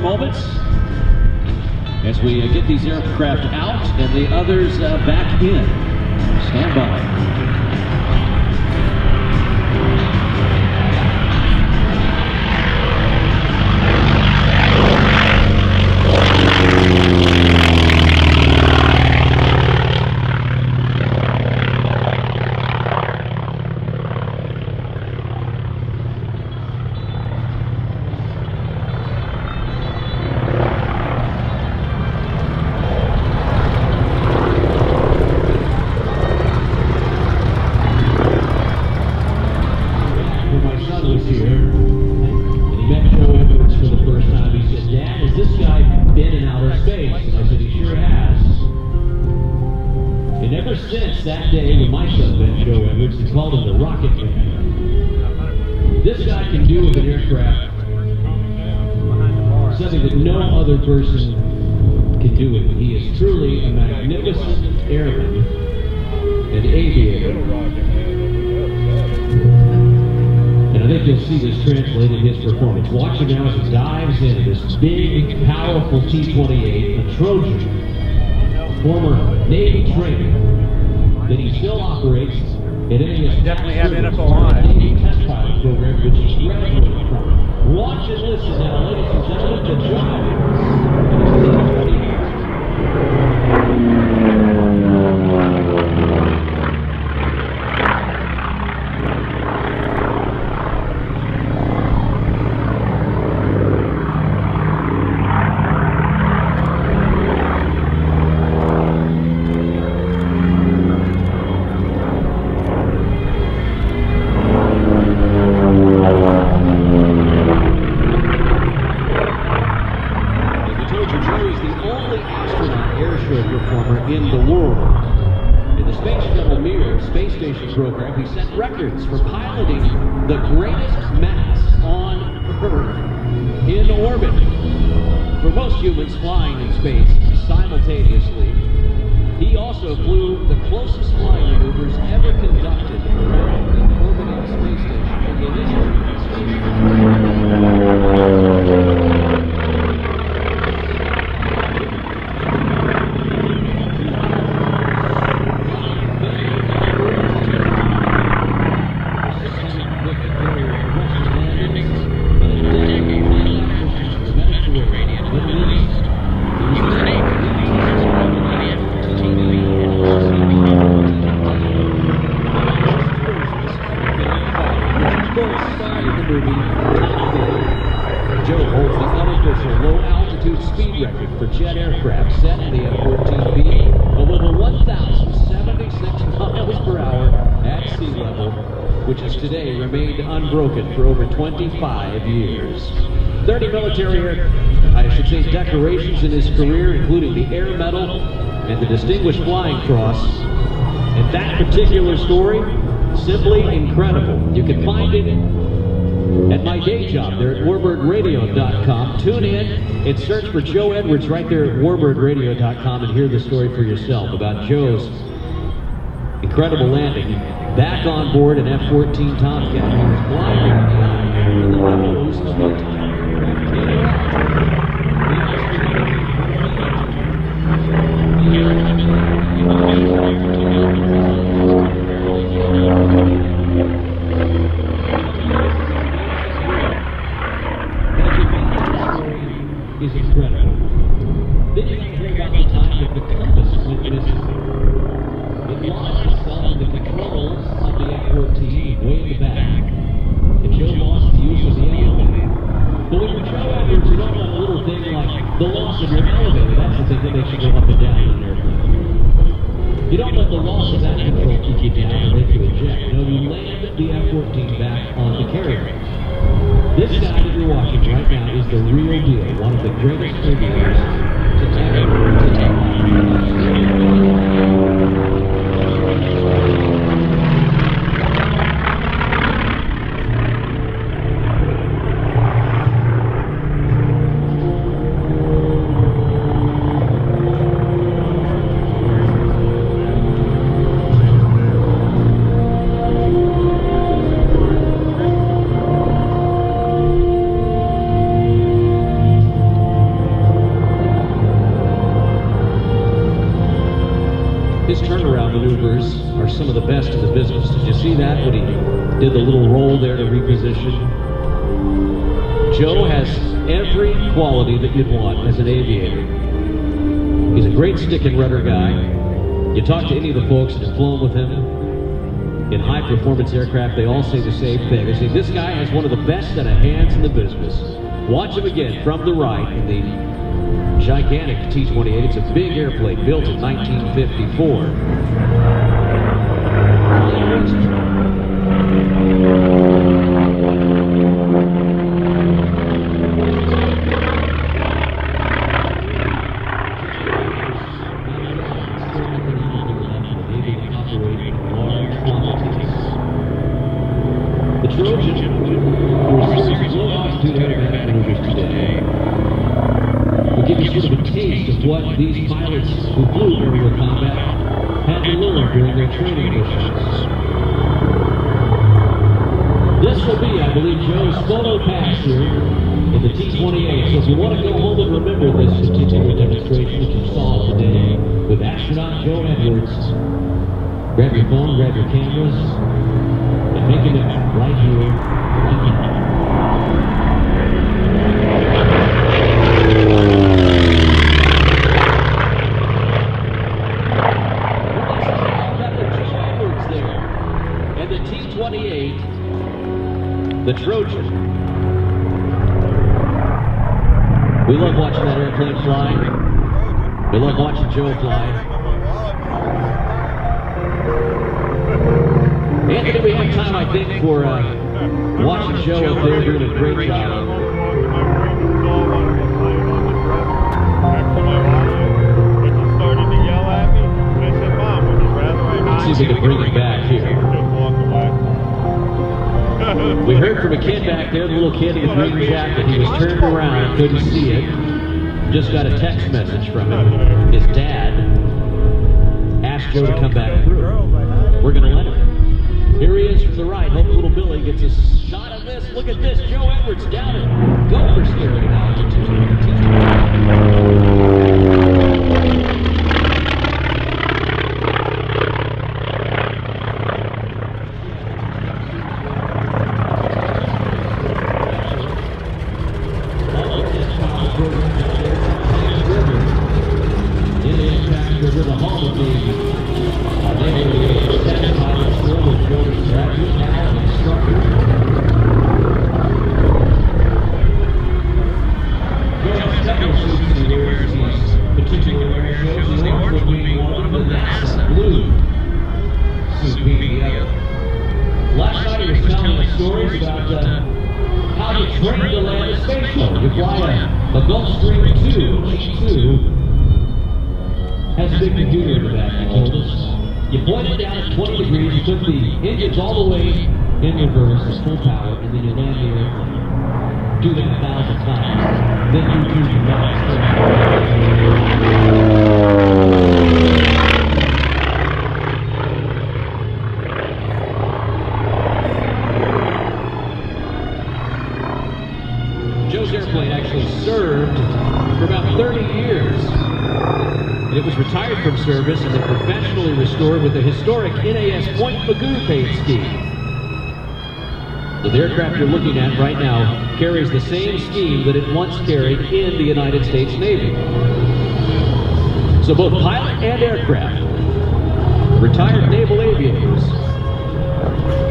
more moments as we get these aircraft out and the others back in. Stand by. That day when my son met Joe Edwards, he called him the Rocket Man. This guy can do with an aircraft something that no other person can do with it. He is truly a magnificent airman and aviator. And I think you'll see this translated in his performance. Watch him now as he dives into this big, powerful T-28, a Trojan, former Navy trainer, that he still operates at any definitely have NFL on Navy test pilot program, which he graduated from. Watch and listen now, ladies and gentlemen, to Joe in the world. In the Space Shuttle Mir space station program, he set records for piloting the greatest mass on Earth in orbit. For most humans flying in space simultaneously, he also flew the closest flying maneuvers ever conducted around the orbiting space station in the initial space station. Which has today remained unbroken for over 25 years. 30 military, I should say, decorations in his career, including the Air Medal and the Distinguished Flying Cross. And that particular story, simply incredible. You can find it at my day job there at warbirdradio.com. Tune in and search for Joe Edwards right there at warbirdradio.com and hear the story for yourself about Joe's incredible landing back on board an F-14 Tomcat. He was blinding the eye in the windows of the time. Is incredible. Then you can hear about the time that the compass went missing. It lost itself in the controls of the F-14 way in the back. And Joe lost the use of the elevator. But when we try out here, we don't have a little thing like the loss of your elevator. That's the thing that makes you go up and down in an airplane. You don't let the loss of that control keep you down and make you eject. No, you land the F-14 back on the carrier. This guy that you're watching right now is the real deal, one of the greatest aviators to ever. turnaround maneuvers are some of the best in the business. Did you see that? When he did the little roll there to reposition. Joe has every quality that you'd want as an aviator. He's a great stick and rudder guy. You talk to any of the folks that have flown with him in high performance aircraft, they all say the same thing. They say, this guy has one of the best set of hands in the business. Watch him again from the right in the gigantic T-28. It's a big airplane built in 1954. The Trojan give you sort of a taste of what these pilots who flew aerial combat had to learn during their training missions. This will be, I believe, Joe's photo pass here in the T-28. So if you want to go home and remember this particular demonstration that you saw today with astronaut Joe Edwards, grab your phone, grab your cameras, and make a note right here, the Trojan. We love watching that airplane fly. We love watching Joe fly. Anthony, we have time, I think, for watching Joe up there doing a great job. Let's see if we can bring it back here. We heard from a kid back there, the little kid in the green jacket. He was turned around, couldn't see it. Just got a text message from him. His dad asked Joe to come back through. We're going to let him. Here he is from the right. Hope little Billy gets a shot of this. Look at this. Joe Edwards down it. Go for steering altitude. Service and then professionally restored with the historic NAS Point Mugu paid ski. The aircraft you're looking at right now carries the same scheme that it once carried in the United States Navy. So both pilot and aircraft, retired naval aviators.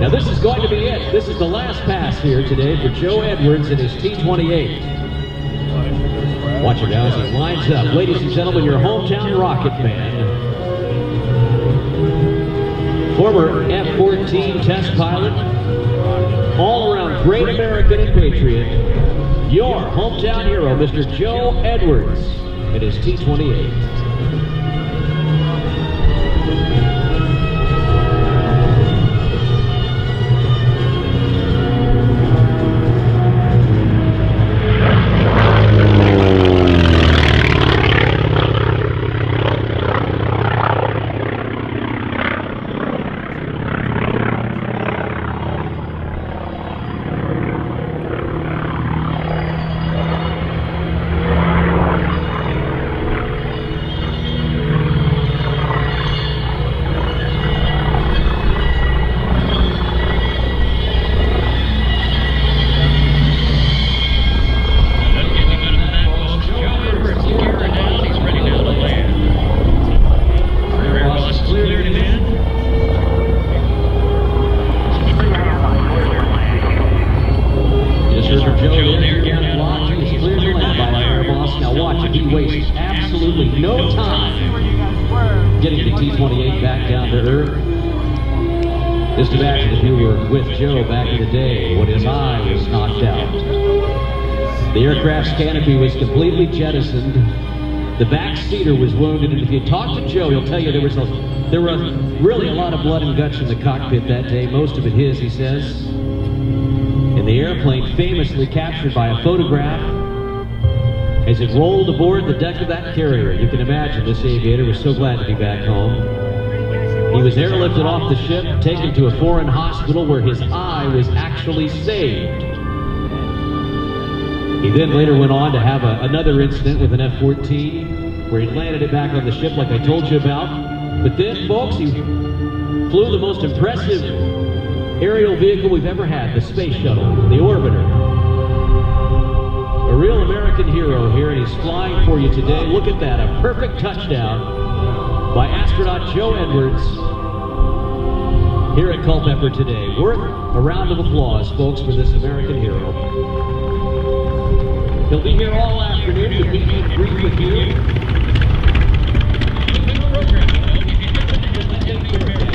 Now this is going to be it. This is the last pass here today for Joe Edwards and his T-28. Watch it now as he lines up. Ladies and gentlemen, your hometown rocket man, former F-14 test pilot, all-around great American and patriot, your hometown hero, Mr. Joe Edwards, and his T-28. This is back if you were with Joe back in the day when his eye was knocked out. The aircraft's canopy was completely jettisoned. The back seater was wounded, and if you talk to Joe, he'll tell you there was really a lot of blood and guts in the cockpit that day, most of it his, he says. And the airplane famously captured by a photograph as it rolled aboard the deck of that carrier. You can imagine this aviator was so glad to be back home. He was airlifted off the ship, taken to a foreign hospital where his eye was actually saved. He then later went on to have another incident with an F-14 where he landed it back on the ship like I told you about. But then, folks, he flew the most impressive aerial vehicle we've ever had, the space shuttle, the orbiter. A real American hero here, and he's flying for you today. Look at that, a perfect touchdown by astronaut Joe Edwards here at Culpeper today. Worth a round of applause, folks, for this American hero. He'll be here all afternoon to meet and greet with you.